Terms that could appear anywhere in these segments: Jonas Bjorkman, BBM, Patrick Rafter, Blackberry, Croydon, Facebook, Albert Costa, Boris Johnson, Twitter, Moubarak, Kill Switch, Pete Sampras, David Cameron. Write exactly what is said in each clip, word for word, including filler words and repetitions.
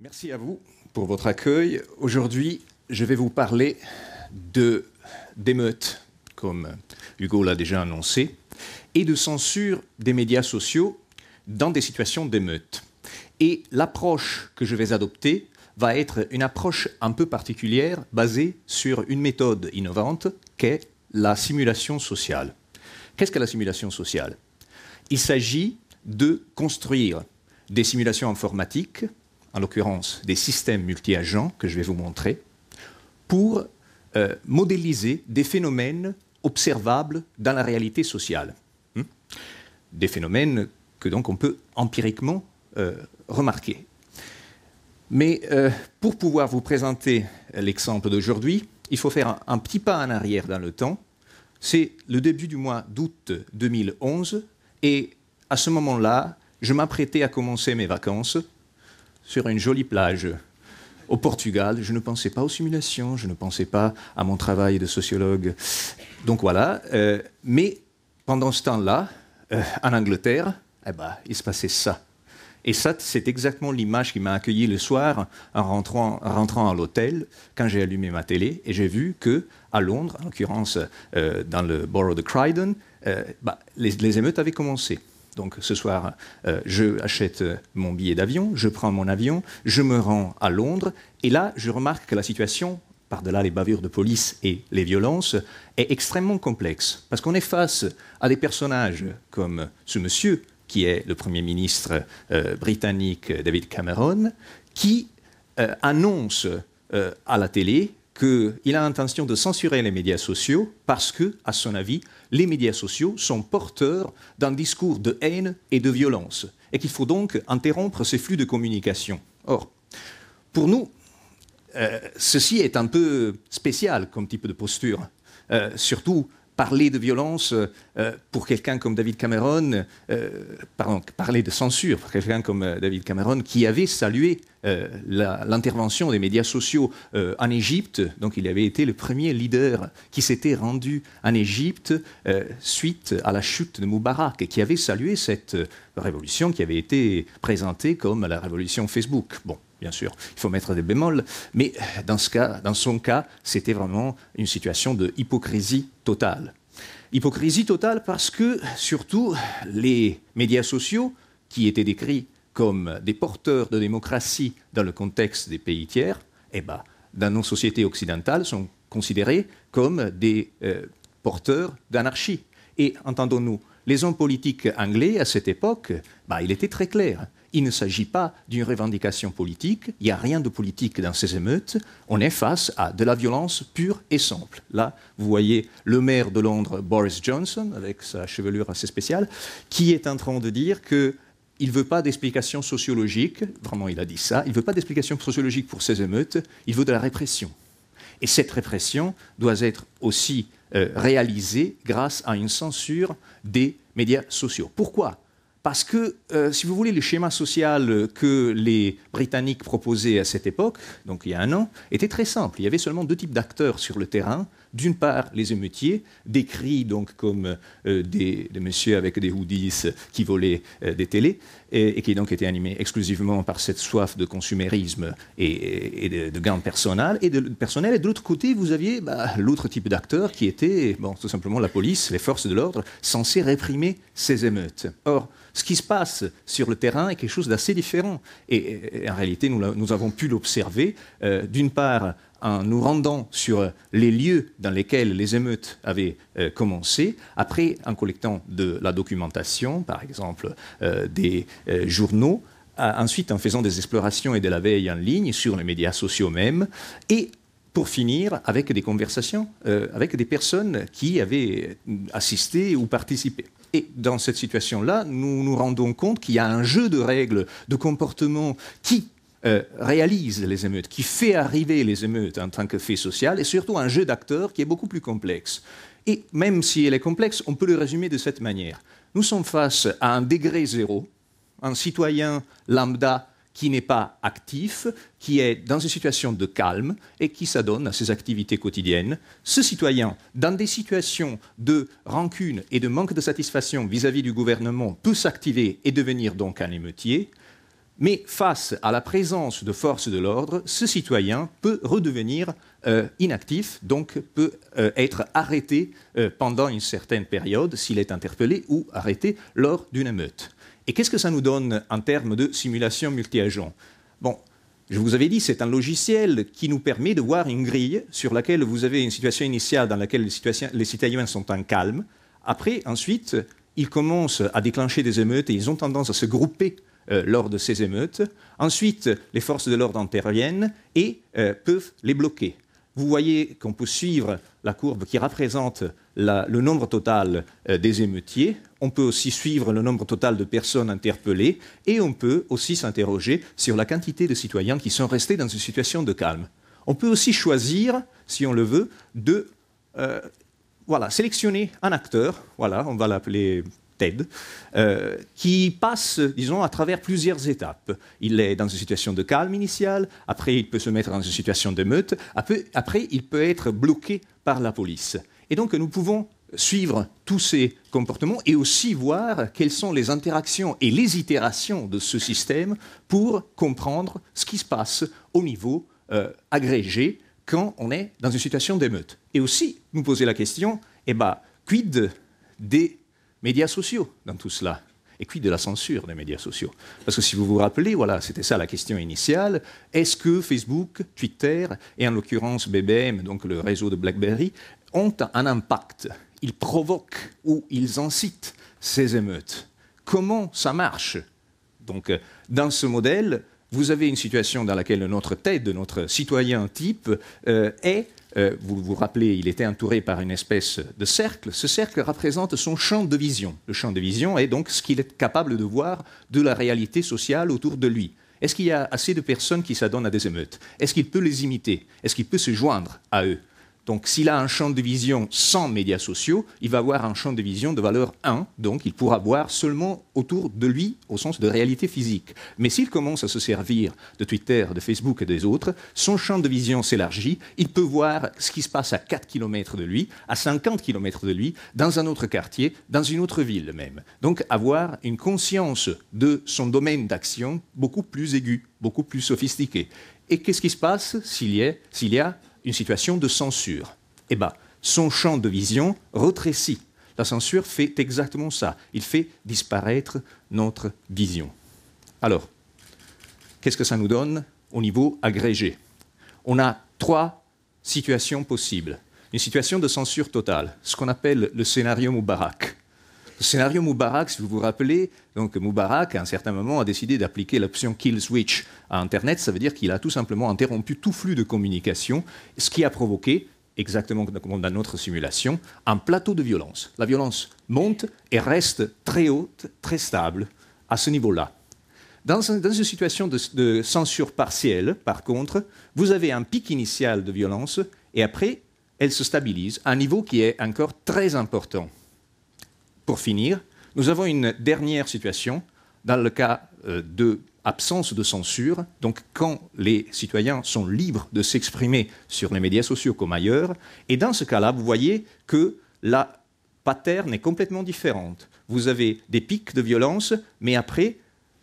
Merci à vous pour votre accueil. Aujourd'hui, je vais vous parler de, d'émeutes, comme Hugo l'a déjà annoncé, et de censure des médias sociaux dans des situations d'émeutes. Et l'approche que je vais adopter va être une approche un peu particulière, basée sur une méthode innovante qu'est la simulation sociale. Qu'est-ce que la simulation sociale? Il s'agit de construire des simulations informatiques, en l'occurrence des systèmes multi-agents que je vais vous montrer, pour euh, modéliser des phénomènes observables dans la réalité sociale. Hmm? Des phénomènes que donc on peut empiriquement euh, remarquer. Mais euh, pour pouvoir vous présenter l'exemple d'aujourd'hui, il faut faire un, un petit pas en arrière dans le temps. C'est le début du mois d'août deux mille onze et à ce moment-là, je m'apprêtais à commencer mes vacances sur une jolie plage au Portugal. Je ne pensais pas aux simulations, je ne pensais pas à mon travail de sociologue. Donc voilà, euh, mais pendant ce temps-là, euh, en Angleterre, eh ben, il se passait ça. Et ça, c'est exactement l'image qui m'a accueilli le soir en rentrant, en rentrant à l'hôtel, quand j'ai allumé ma télé, et j'ai vu qu'à Londres, en l'occurrence euh, dans le borough de Croydon, euh, bah, les, les émeutes avaient commencé. Donc ce soir, euh, je achète mon billet d'avion, je prends mon avion, je me rends à Londres, et là, je remarque que la situation, par-delà les bavures de police et les violences, est extrêmement complexe. Parce qu'on est face à des personnages comme ce monsieur, qui est le Premier ministre euh, britannique David Cameron, qui euh, annonce euh, à la télé qu'il a l'intention de censurer les médias sociaux parce que, à son avis, les médias sociaux sont porteurs d'un discours de haine et de violence et qu'il faut donc interrompre ces flux de communication. Or, pour nous, euh, ceci est un peu spécial comme type de posture, euh, surtout parler de violence euh, pour quelqu'un comme David Cameron, euh, pardon, parler de censure pour quelqu'un comme David Cameron, qui avait salué euh, l'intervention des médias sociaux euh, en Égypte. Donc il avait été le premier leader qui s'était rendu en Égypte euh, suite à la chute de Moubarak et qui avait salué cette révolution qui avait été présentée comme la révolution Facebook. Bon. Bien sûr, il faut mettre des bémols, mais dans ce cas, dans son cas, c'était vraiment une situation de hypocrisie totale. Hypocrisie totale parce que, surtout, les médias sociaux, qui étaient décrits comme des porteurs de démocratie dans le contexte des pays tiers, eh ben, dans nos sociétés occidentales, sont considérés comme des euh, porteurs d'anarchie. Et, entendons-nous, les hommes politiques anglais, à cette époque, bah, il était très clair. Il ne s'agit pas d'une revendication politique, il n'y a rien de politique dans ces émeutes, on est face à de la violence pure et simple. Là, vous voyez le maire de Londres, Boris Johnson, avec sa chevelure assez spéciale, qui est en train de dire que il ne veut pas d'explication sociologique, vraiment il a dit ça, il ne veut pas d'explication sociologique pour ces émeutes, il veut de la répression. Et cette répression doit être aussi euh, réalisée grâce à une censure des médias sociaux. Pourquoi ? Parce que, euh, si vous voulez, le schéma social que les Britanniques proposaient à cette époque, donc il y a un an, était très simple. Il y avait seulement deux types d'acteurs sur le terrain. D'une part, les émeutiers, décrits donc comme euh, des, des messieurs avec des hoodies qui volaient euh, des télés, et, et qui donc étaient animés exclusivement par cette soif de consumérisme et, et de, de gains personnels. Et de, personnel. Et de l'autre côté, vous aviez bah, l'autre type d'acteurs qui était bon, tout simplement la police, les forces de l'ordre, censées réprimer ces émeutes. Or, ce qui se passe sur le terrain est quelque chose d'assez différent. Et, et en réalité, nous, nous avons pu l'observer, euh, d'une part, en nous rendant sur les lieux dans lesquels les émeutes avaient euh, commencé, après en collectant de la documentation, par exemple euh, des euh, journaux, euh, ensuite en faisant des explorations et de la veille en ligne sur les médias sociaux même, et pour finir avec des conversations euh, avec des personnes qui avaient assisté ou participé. Et dans cette situation-là, nous nous rendons compte qu'il y a un jeu de règles, de comportements qui Euh, réalise les émeutes, qui fait arriver les émeutes en tant que fait social, et surtout un jeu d'acteurs qui est beaucoup plus complexe. Et même si elle est complexe, on peut le résumer de cette manière. Nous sommes face à un degré zéro, un citoyen lambda qui n'est pas actif, qui est dans une situation de calme et qui s'adonne à ses activités quotidiennes. Ce citoyen, dans des situations de rancune et de manque de satisfaction vis-à-vis du gouvernement, peut s'activer et devenir donc un émeutier. Mais face à la présence de forces de l'ordre, ce citoyen peut redevenir euh, inactif, donc peut euh, être arrêté euh, pendant une certaine période s'il est interpellé ou arrêté lors d'une émeute. Et qu'est-ce que ça nous donne en termes de simulation multi-agent? Bon, je vous avais dit, c'est un logiciel qui nous permet de voir une grille sur laquelle vous avez une situation initiale dans laquelle les, les citoyens sont en calme. Après, ensuite, ils commencent à déclencher des émeutes et ils ont tendance à se grouper Euh, lors de ces émeutes. Ensuite, les forces de l'ordre interviennent et euh, peuvent les bloquer. Vous voyez qu'on peut suivre la courbe qui représente la, le nombre total euh, des émeutiers. On peut aussi suivre le nombre total de personnes interpellées et on peut aussi s'interroger sur la quantité de citoyens qui sont restés dans une situation de calme. On peut aussi choisir, si on le veut, de euh, voilà, sélectionner un acteur, voilà, on va l'appeler Ted, euh, qui passe, disons, à travers plusieurs étapes. Il est dans une situation de calme initiale, après il peut se mettre dans une situation d'émeute, après, après il peut être bloqué par la police. Et donc nous pouvons suivre tous ces comportements et aussi voir quelles sont les interactions et les itérations de ce système pour comprendre ce qui se passe au niveau euh, agrégé quand on est dans une situation d'émeute. Et aussi nous poser la question, eh ben, quid des médias sociaux dans tout cela, et puis de la censure des médias sociaux. Parce que si vous vous rappelez, voilà, c'était ça la question initiale, est-ce que Facebook, Twitter, et en l'occurrence B B M, donc le réseau de Blackberry, ont un impact? Ils provoquent ou ils incitent ces émeutes. Comment ça marche? Donc, dans ce modèle, vous avez une situation dans laquelle notre T E D, notre citoyen type, euh, est... Euh, vous vous rappelez, il était entouré par une espèce de cercle. Ce cercle représente son champ de vision. Le champ de vision est donc ce qu'il est capable de voir de la réalité sociale autour de lui. Est-ce qu'il y a assez de personnes qui s'adonnent à des émeutes? Est-ce qu'il peut les imiter? Est-ce qu'il peut se joindre à eux? Donc s'il a un champ de vision sans médias sociaux, il va avoir un champ de vision de valeur un, donc il pourra voir seulement autour de lui, au sens de réalité physique. Mais s'il commence à se servir de Twitter, de Facebook et des autres, son champ de vision s'élargit, il peut voir ce qui se passe à quatre kilomètres de lui, à cinquante kilomètres de lui, dans un autre quartier, dans une autre ville même. Donc avoir une conscience de son domaine d'action beaucoup plus aiguë, beaucoup plus sophistiquée. Et qu'est-ce qui se passe s'il y a, s'il y a une situation de censure? Eh bien, son champ de vision rétrécit. La censure fait exactement ça. Il fait disparaître notre vision. Alors, qu'est-ce que ça nous donne au niveau agrégé? On a trois situations possibles. Une situation de censure totale, ce qu'on appelle le scénario Moubarak. Le scénario Moubarak, si vous vous rappelez, donc Moubarak, à un certain moment, a décidé d'appliquer l'option Kill Switch à Internet. Ça veut dire qu'il a tout simplement interrompu tout flux de communication, ce qui a provoqué, exactement comme dans notre simulation, un plateau de violence. La violence monte et reste très haute, très stable à ce niveau-là. Dans une situation de, de censure partielle, par contre, vous avez un pic initial de violence et après, elle se stabilise à un niveau qui est encore très important. Pour finir, nous avons une dernière situation dans le cas euh, d'absence de censure. Donc quand les citoyens sont libres de s'exprimer sur les médias sociaux comme ailleurs. Et dans ce cas-là, vous voyez que la pattern est complètement différente. Vous avez des pics de violence, mais après,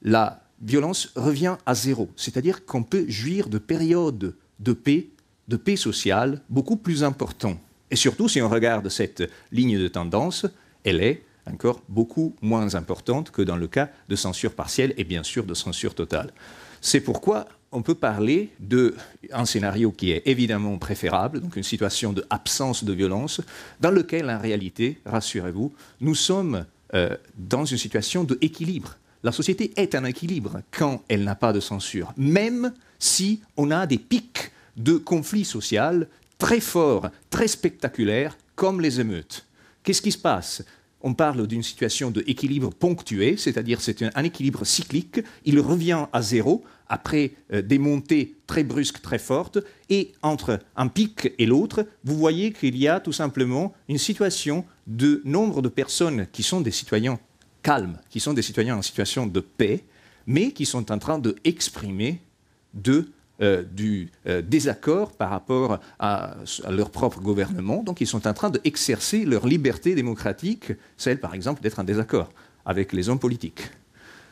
la violence revient à zéro. C'est-à-dire qu'on peut jouir de périodes de paix, de paix sociale, beaucoup plus importantes. Et surtout, si on regarde cette ligne de tendance, elle est encore beaucoup moins importante que dans le cas de censure partielle et bien sûr de censure totale. C'est pourquoi on peut parler d'un scénario qui est évidemment préférable, donc une situation d'absence de violence, dans lequel en réalité, rassurez-vous, nous sommes euh, dans une situation d'équilibre. La société est en équilibre quand elle n'a pas de censure, même si on a des pics de conflit social très forts, très spectaculaires, comme les émeutes. Qu'est-ce qui se passe ? On parle d'une situation d'équilibre ponctué, c'est-à-dire c'est un, un équilibre cyclique, il revient à zéro après euh, des montées très brusques, très fortes, et entre un pic et l'autre, vous voyez qu'il y a tout simplement une situation de nombre de personnes qui sont des citoyens calmes, qui sont des citoyens en situation de paix, mais qui sont en train d'exprimer de... Euh, du euh, désaccord par rapport à, à leur propre gouvernement. Donc ils sont en train d'exercer leur liberté démocratique, celle par exemple d'être en désaccord avec les hommes politiques.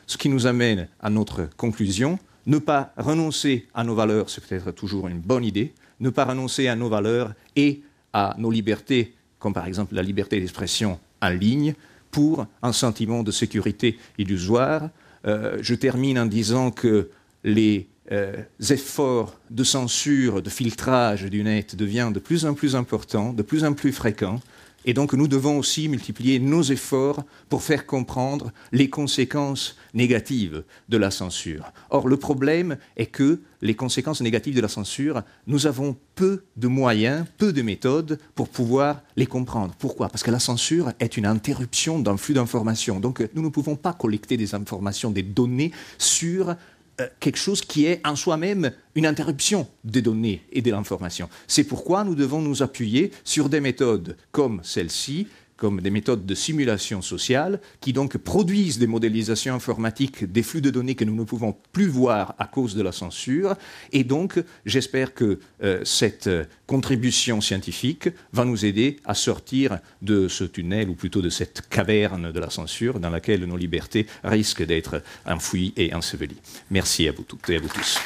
Ce qui nous amène à notre conclusion, ne pas renoncer à nos valeurs, c'est peut-être toujours une bonne idée, ne pas renoncer à nos valeurs et à nos libertés, comme par exemple la liberté d'expression en ligne, pour un sentiment de sécurité illusoire. Euh, je termine en disant que les euh, efforts de censure, de filtrage du net deviennent de plus en plus importants, de plus en plus fréquents. Et donc nous devons aussi multiplier nos efforts pour faire comprendre les conséquences négatives de la censure. Or, le problème est que les conséquences négatives de la censure, nous avons peu de moyens, peu de méthodes pour pouvoir les comprendre. Pourquoi? Parce que la censure est une interruption d'un flux d'informations. Donc nous ne pouvons pas collecter des informations, des données sur Euh, quelque chose qui est en soi-même une interruption des données et de l'information. C'est pourquoi nous devons nous appuyer sur des méthodes comme celle-ci, comme des méthodes de simulation sociale, qui donc produisent des modélisations informatiques des flux de données que nous ne pouvons plus voir à cause de la censure. Et donc, j'espère que euh, cette contribution scientifique va nous aider à sortir de ce tunnel, ou plutôt de cette caverne de la censure, dans laquelle nos libertés risquent d'être enfouies et ensevelies. Merci à vous toutes et à vous tous.